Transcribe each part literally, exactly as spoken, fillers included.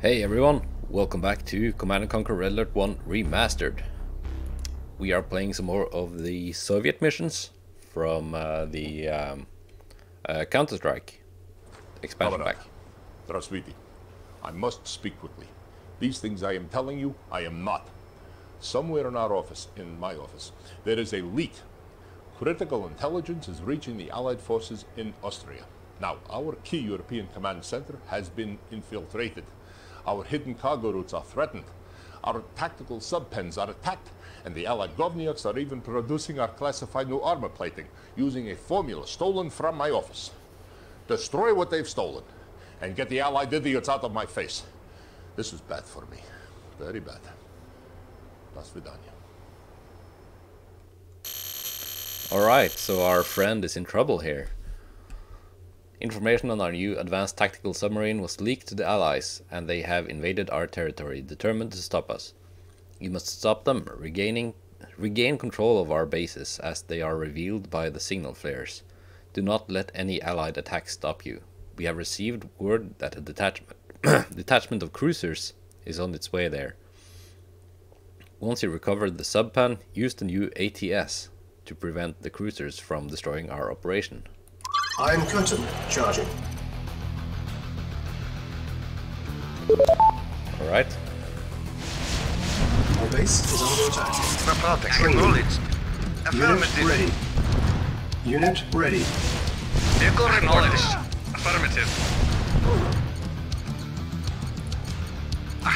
Hey everyone, welcome back to Command and Conquer Red Alert one Remastered. We are playing some more of the Soviet missions from uh, the um, uh, Counter-Strike expansion pack. Aberat, I must speak quickly. These things I am telling you, I am not. Somewhere in our office, in my office, there is a leak. Critical intelligence is reaching the Allied forces in Austria. Now, our key European command center has been infiltrated. Our hidden cargo routes are threatened. Our tactical sub-pens are attacked, and the Allied Govniaks are even producing our classified new armor plating using a formula stolen from my office. Destroy what they've stolen, and get the Allied idiots out of my face. This is bad for me. Very bad. Alright, so our friend is in trouble here. Information on our new advanced tactical submarine was leaked to the Allies, and they have invaded our territory, determined to stop us. You must stop them, regaining, regain control of our bases as they are revealed by the signal flares. Do not let any Allied attacks stop you. We have received word that a detachment, detachment of cruisers is on its way there. Once you recover the subpan, use the new A T S to prevent the cruisers from destroying our operation. Iron Curtain charging. All right. Our base is under attack. Report. Acknowledged. Affirmative. Unit ready. Unit ready. Vehicle acknowledged. Affirmative.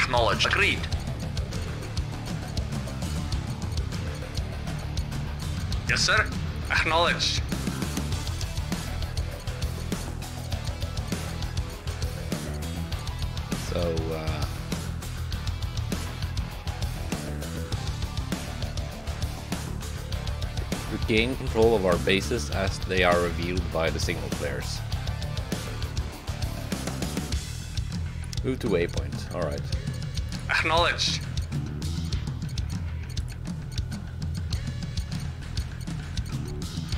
Acknowledged. Agreed. Yes, sir. Acknowledged. So, uh, regain control of our bases as they are revealed by the signal flares. Move to waypoint, alright. Acknowledged.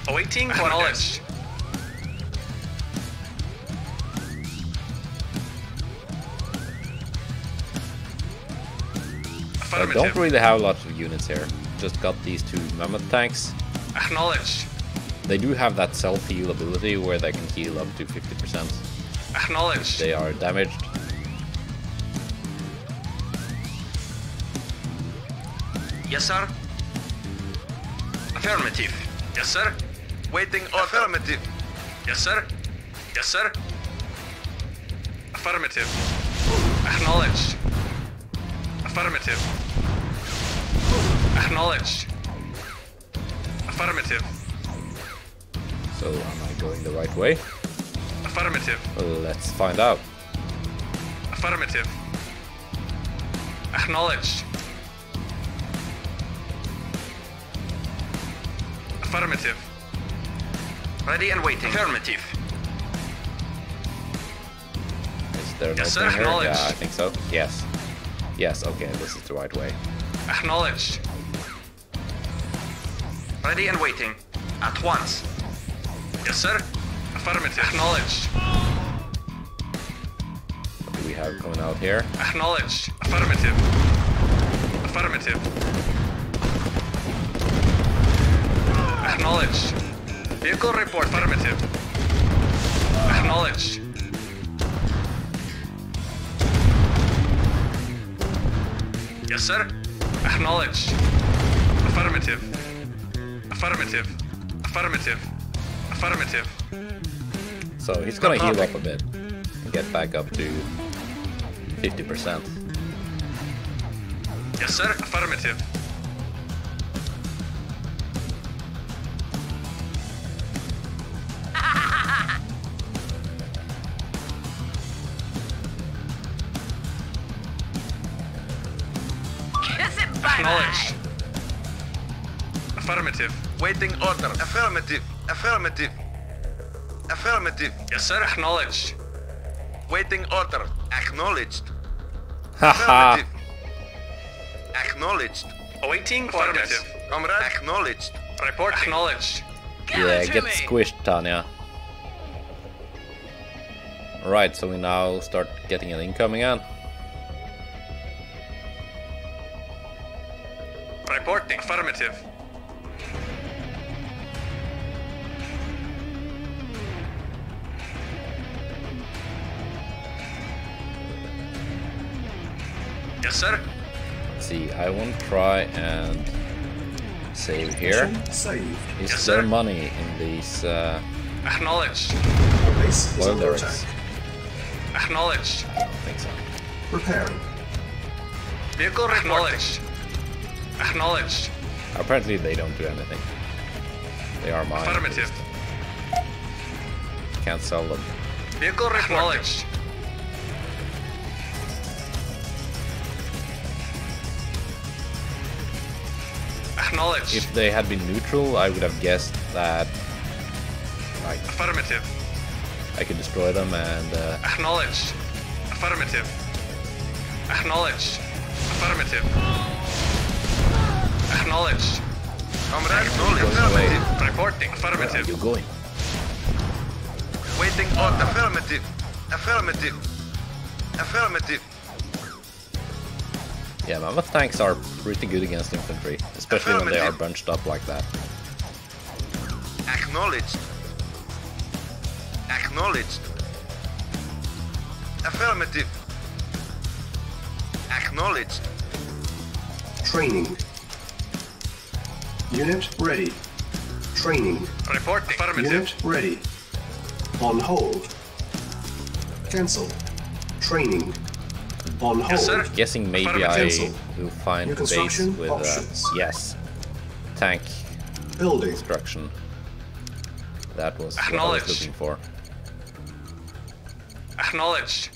Awaiting for knowledge. I don't really have lots of units here. Just got these two mammoth tanks. Acknowledged. They do have that self-heal ability where they can heal up to fifty percent. Acknowledged. They are damaged. Yes, sir. Affirmative. Yes, sir. Waiting order. Affirmative. Yes, sir. Yes, sir. Affirmative. Acknowledged. Affirmative. Acknowledged. Affirmative. So, am I going the right way? Affirmative. Let's find out. Affirmative. Acknowledged. Affirmative. Ready and waiting. Affirmative. Is there an yes, opening sir, here? Yeah, I think so. Yes. Yes, okay, this is the right way. Acknowledged. Ready and waiting. At once. Yes, sir. Affirmative. Acknowledged. What do we have coming out here? Acknowledged. Affirmative. Affirmative. Acknowledged. Vehicle report. Affirmative. Acknowledged. Yes, sir. Acknowledged. Affirmative. Affirmative. Affirmative. Affirmative. So he's gonna heal up a bit and get back up to fifty percent. Yes, sir. Affirmative. Acknowledged. Affirmative. Waiting order. Affirmative. Affirmative. Affirmative. Yes, sir. Acknowledged. Waiting order. Acknowledged. Affirmative. Acknowledged. Awaiting orders. Comrade. Acknowledged. Report. Acknowledged. Yeah, get squished, Tanya. Right, so we now start getting an incoming on. reporting. Affirmative. Yes, sir. See, I won't try and save here. Saved. Is yes, there sir. money in these uh Acknowledged. Base is under attack. Acknowledged. I don't think so. Repairing. Vehicle acknowledged. Acknowledged. Apparently they don't do anything. They are mine. Affirmative. Can't sell them. Vehicle acknowledged. Acknowledged. If they had been neutral, I would have guessed that. Like, affirmative. I could destroy them and. Uh, acknowledged. Affirmative. Acknowledged. Affirmative. Acknowledged. Comrade, affirmative. Reporting. Affirmative. Where are you going? Waiting on affirmative. Affirmative. Affirmative. Yeah, mammoth tanks are pretty good against infantry, especially when they are bunched up like that. Acknowledged. Acknowledged. Affirmative. Acknowledged. Training. Unit ready. Training. Report. Affirmative. Unit ready. On hold. Cancel. Training. On hold. Yes, sir. Guessing maybe I will find a base with options. Uh, yes. Tank. Building. Construction. That was what I was looking for. Acknowledged.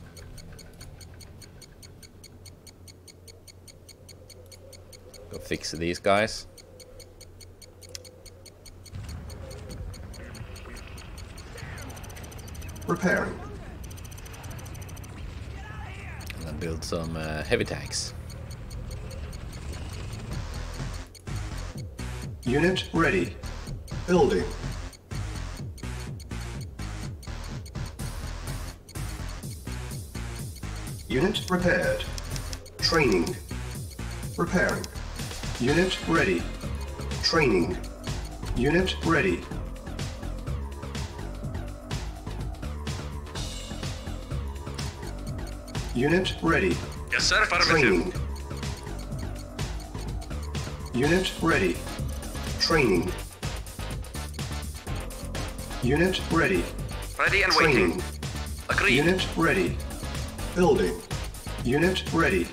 Go fix these guys. Repairing. And then build some uh, heavy tanks. Unit ready. Building. Unit repaired. Training. Repairing. Unit ready. Training. Unit ready. Unit ready. Yes, sir. Training. Unit ready. Training. Unit ready. Ready and Training. waiting. Agreed. Unit ready. Building. Unit ready.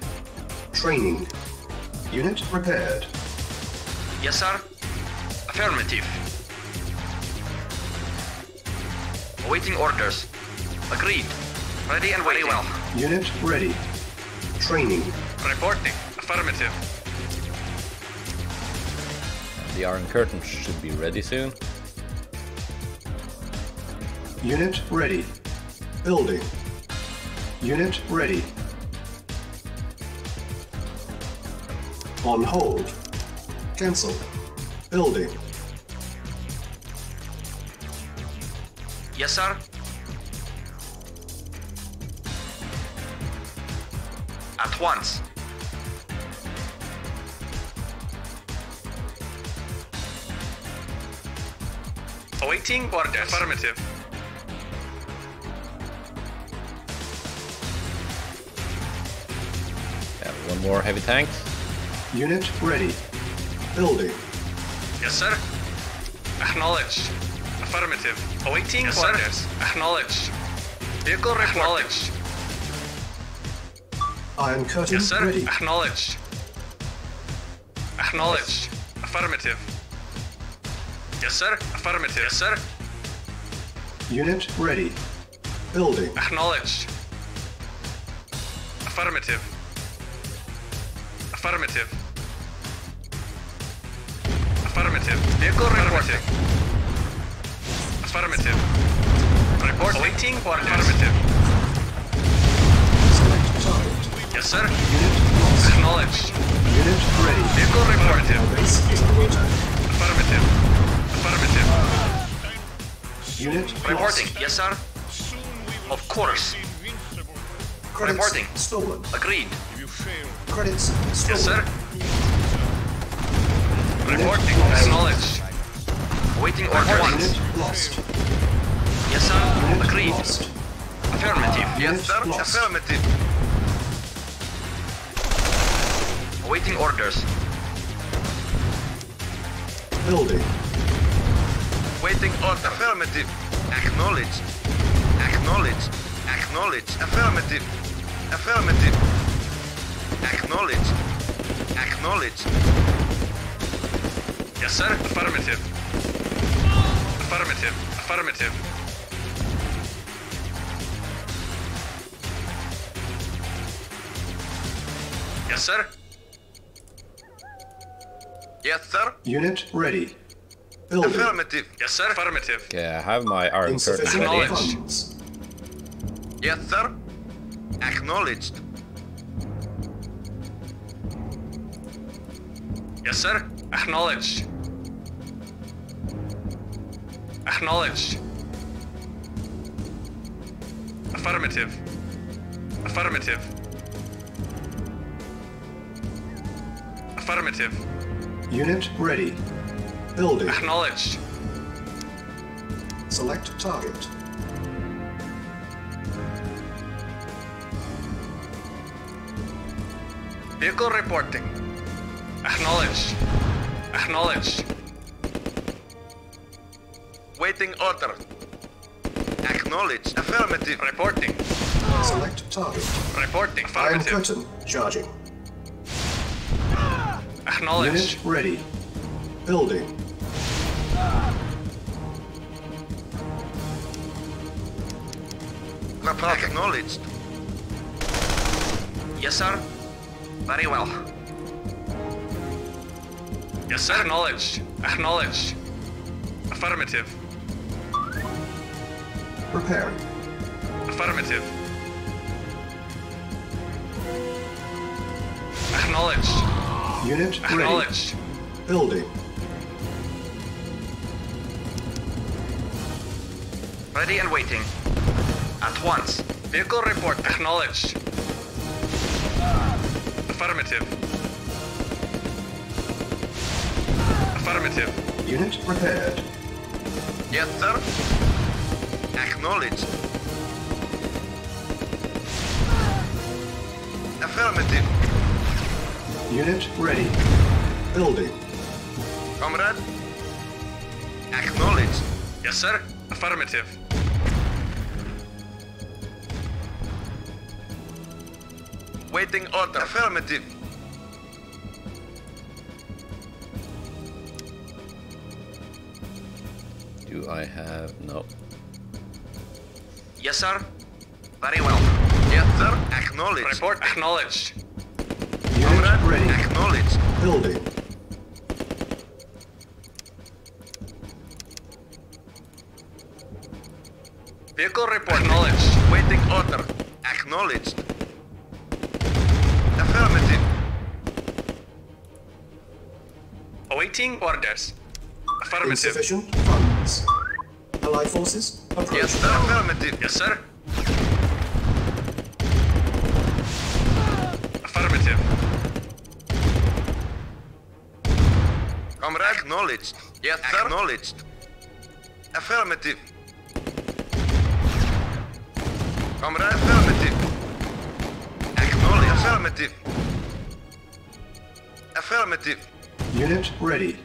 Training. Unit repaired. Yes, sir. Affirmative. Awaiting orders. Agreed. Ready and waiting. Very well. Unit ready. Training. Reporting. Affirmative. The Iron Curtain should be ready soon. Unit ready. Building. Unit ready. On hold. Cancel. Building. Yes, sir. At once. Awaiting orders. Affirmative. One more heavy tank. Unit ready. Building. Yes, sir. Acknowledged. Affirmative. Awaiting yes, orders. Sir. Acknowledged. Vehicle acknowledged. Iron Curtain yes, sir. Ready. Acknowledged. Acknowledged. Yes. Affirmative. Yes, sir. Affirmative. Yes, sir. Unit ready. Building. Acknowledged. Affirmative. Affirmative. Affirmative. Vehicle reporting. Affirmative. Report. Waiting for affirmative. Select target. Yes, sir. Unit lost. Acknowledged. Unit ready. Vehicle reporting. Affirmative. Affirmative. Unit reporting. Yes, sir. Of course. Credits reporting. Stolen. Agreed. Credits. Stolen. Yes, sir. Reporting. Acknowledge. Waiting orders. Lost. Yes, sir. Agreed. Affirmative. Yes, sir. Affirmative. Waiting orders. Building. Waiting order. Affirmative. Acknowledge. Acknowledge. Acknowledge. Affirmative. Affirmative. Acknowledge. Acknowledge. Yes, sir. Affirmative. Affirmative. Affirmative. Yes, sir. Yes, sir. Unit ready. Building. Affirmative. Yes, sir. Affirmative. Yeah, I have my Iron Curtain ready. Yes, sir. Acknowledged. Yes, sir. Acknowledged. Acknowledged. Affirmative. Affirmative. Affirmative. Unit ready. Building. Acknowledged. Select target. Vehicle reporting. Acknowledged. Acknowledged. Waiting order. Acknowledged. Affirmative. Reporting. Select target. Reporting. Affirmative. Iron Curtain. Charging. Acknowledged. Unit ready. Building. Reporting. Acknowledged. Yes, sir. Very well. Yes, sir. Acknowledged. Acknowledged. Affirmative. Prepare. Affirmative. Acknowledged. Unit ready. Acknowledged. Building. Ready and waiting. At once. Vehicle report. Acknowledged. Affirmative. Affirmative. Unit prepared. Yes, sir. Acknowledged. Affirmative. Unit ready. Building. Comrade. Acknowledged. Yes, sir. Affirmative. Waiting order. Affirmative. Do I have no? Yes, sir. Very well. Yes, sir. Acknowledged. Report acknowledged. Unit ready. Acknowledged. Building. Vehicle report acknowledged. Waiting order. Acknowledged. Affirmative. Awaiting orders. Affirmative. Insufficient funds. Allied forces approaching. Yes, sir. Affirmative. Yes, sir. Affirmative. Comrade. Acknowledged. Yes, sir. Acknowledged. Affirmative. Comrade. Affirmative. Acknowledged. Affirmative. Affirmative. Unit ready.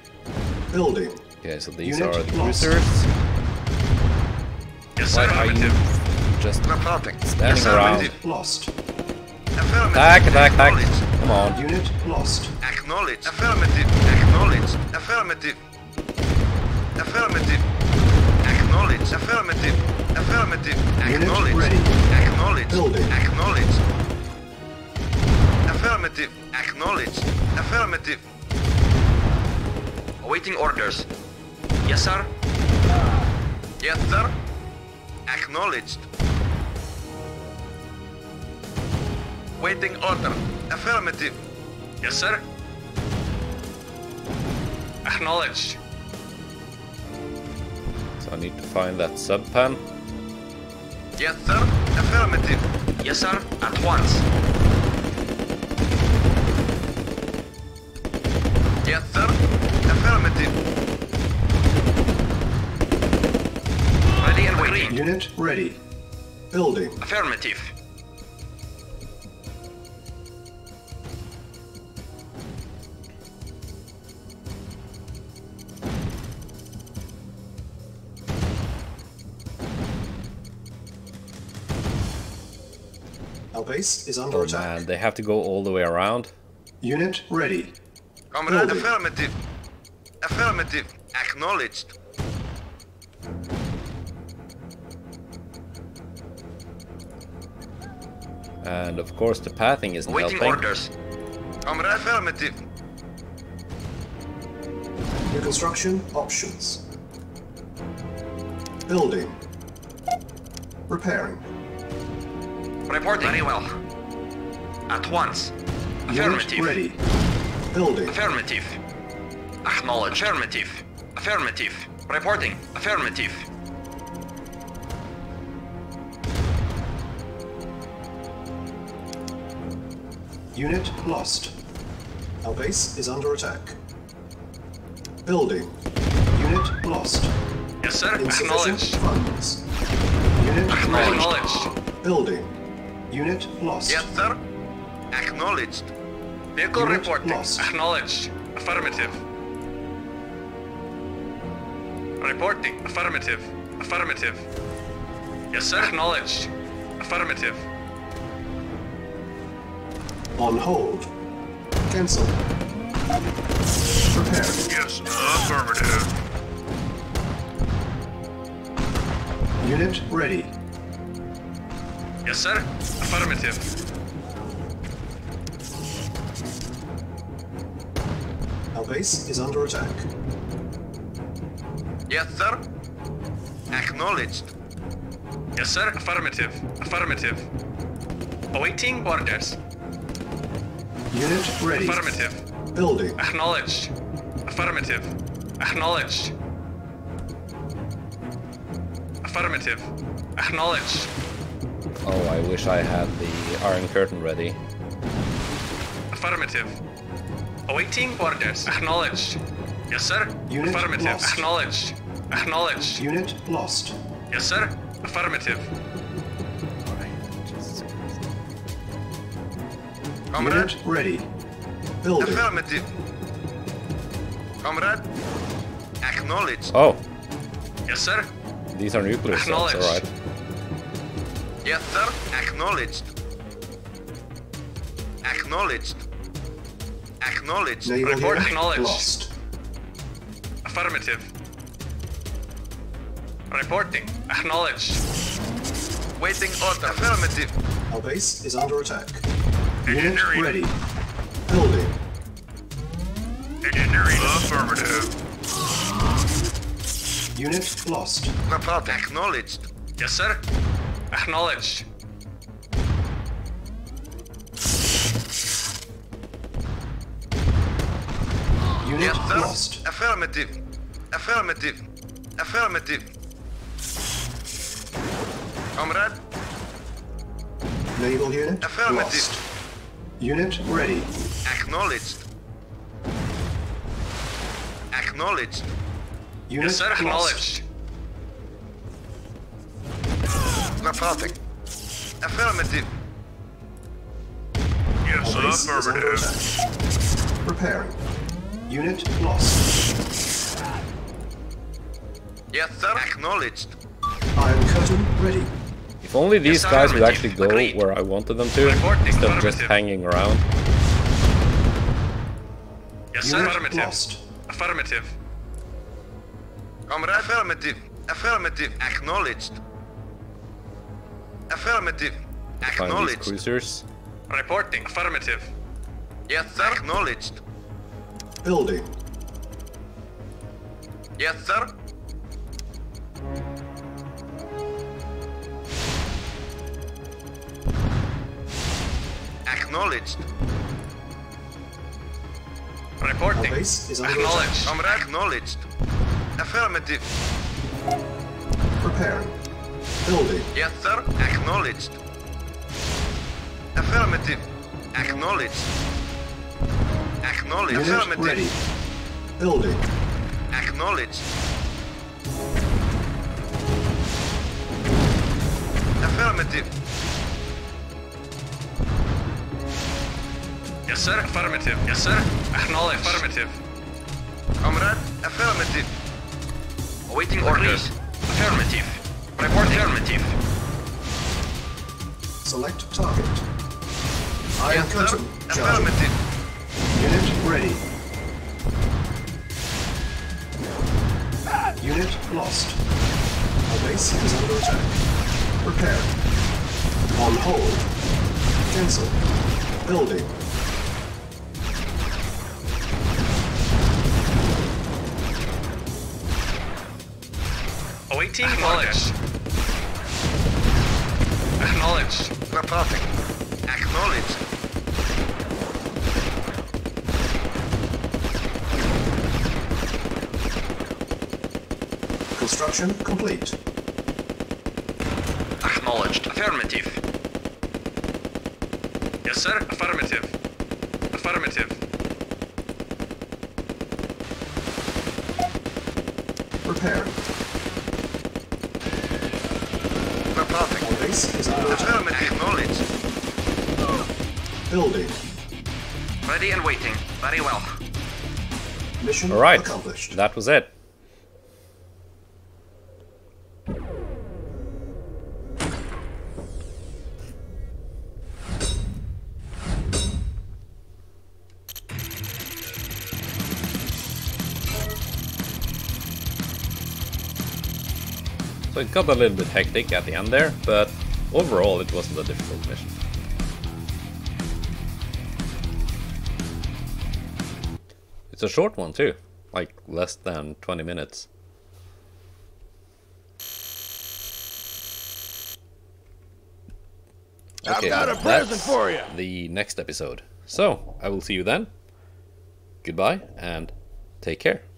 Building. Okay, so these Unit are the cruisers. Yes, sir. Why are you just standing yes, around? Lost. Attack, attack, attack. Come on. Unit lost. Acknowledge. Affirmative. Acknowledge. Affirmative. Affirmative. Acknowledge. Affirmative. Affirmative. Acknowledge. Ready. Acknowledge. Building. Acknowledge. Affirmative. Acknowledge. Affirmative. Awaiting orders. Yes, sir. Yes, sir. Acknowledged. Waiting order. Affirmative. Yes, sir. Acknowledged. So I need to find that subpan. Yes, sir. Affirmative. Yes, sir. At once. Yes, sir. Affirmative. Ready and waiting. Unit ready. Building. Affirmative. Our base is under oh, attack. Man, they have to go all the way around. Unit ready. Comrade, building. Affirmative. Affirmative. Acknowledged. And of course the pathing isn't waiting helping. Orders. Comrade, affirmative. Reconstruction options. Building. Repairing. Reporting. Very well. At once. Affirmative. Unit ready. Building. Affirmative. Acknowledge. Affirmative. Affirmative. Reporting. Affirmative. Unit lost. Our base is under attack. Building. Unit lost. Yes, sir. Acknowledged. Funds. Unit acknowledged. Building. Unit lost. Yes, sir. Acknowledged. Vehicle report. Acknowledged. Affirmative. Reporting. Affirmative. Affirmative. Yes, sir. Acknowledged. Affirmative. On hold. Cancel. Prepare. Yes, affirmative. Unit ready. Yes, sir. Affirmative. Our base is under attack. Yes, sir. Acknowledged. Yes, sir. Affirmative. Affirmative. Awaiting orders. Unit ready. Affirmative. Building. Acknowledged. Affirmative. Acknowledged. Affirmative. Acknowledged. Oh, I wish I had the Iron Curtain ready. Affirmative. Awaiting orders. Acknowledged. Yes, sir. Unit affirmative. Lost. Acknowledged. Acknowledged. Unit lost. Yes, sir. Affirmative. All right. Just... Comrade unit ready. Building. Affirmative. Comrade. Acknowledged. Oh. Yes, sir. These are nuclear cells, all right. Yes, sir. Acknowledged. Acknowledged. Acknowledged. Report acknowledged. Lost. Affirmative. Reporting. Acknowledged. Waiting order. Affirmative. Our base is under attack. Engineering. Unit ready. Building. Engineering. Affirmative. Unit lost. Report acknowledged. Yes, sir. Acknowledged. Unit yes, lost. Affirmative. Affirmative. Affirmative. Comrade. Naval unit. Affirmative. Lost. Unit ready. Acknowledged. Acknowledged. Unit yes, sir. Acknowledged. Reporting. Affirmative. Yes, affirmative. Repairing. Unit lost. Yes, sir. Acknowledged. Iron Curtain ready. If only these yes, guys would actually go agreed. Where I wanted them to, reporting instead of just hanging around. Yes, sir. Affirmative. Lost. Affirmative. Comrade. Affirmative. Affirmative. Acknowledged. Affirmative. Acknowledged. Cruisers. Reporting. Affirmative. Yes, sir. Acknowledged. Building. Yes, sir. Acknowledged. Reporting. Acknowledged. Comrade. Acknowledged. Affirmative. Preparing. Building. Yes, sir. Acknowledged. Affirmative. Acknowledged. Acknowledged. Unit affirmative. Ready. building. Acknowledged. Affirmative. Yes, sir. Affirmative. Yes, sir. Acknowledge. Affirmative. Comrade, affirmative. Awaiting orders. Affirmative. Report affirmative. Select target. Iron Curtain. Affirmative. Unit ready. Unit lost. Our base is under attack. Prepare. On hold. Cancel. Building. Awaiting orders. Acknowledged. Reporting. Acknowledged. Construction complete. Acknowledged. Affirmative. Yes, sir. Affirmative. Affirmative. Prepare. Is acknowledged. Building. Ready and waiting. Very well. Mission All right. accomplished. That was it. So it got a little bit hectic at the end there, but overall, it wasn't a difficult mission. It's a short one too, like less than twenty minutes. Okay, I've got a present for you. The next episode. So I will see you then. Goodbye and take care.